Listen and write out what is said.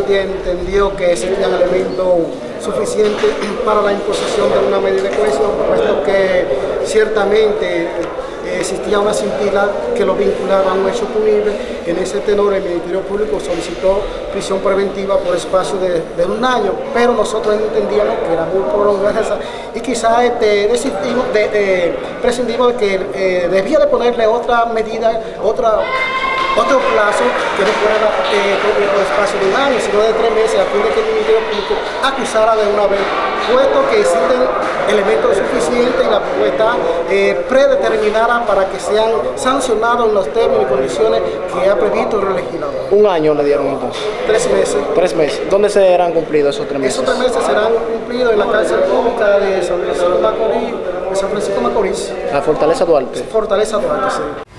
entendió que existían elementos suficientes para la imposición de una medida de cohesión, puesto que ciertamente existía una cintila que lo vinculaba a un hecho punible. En ese tenor el Ministerio Público solicitó prisión preventiva por espacio de un año, pero nosotros entendíamos que era muy prolongada y quizás prescindimos de que debía de ponerle otra medida, otro plazo que no fuera el espacio de un año, sino de 3 meses, a fin de que el Ministerio Público acusara de una vez, puesto que existen elementos suficientes y la propuesta predeterminada para que sean sancionados en los términos y condiciones que ha previsto el legislador. ¿Un año le dieron entonces? 3 meses. 3 meses. ¿Dónde serán cumplidos esos 3 meses? Esos 3 meses serán cumplidos en la cárcel pública de San Francisco de Macorís. La Fortaleza Duarte. Fortaleza Duarte, sí.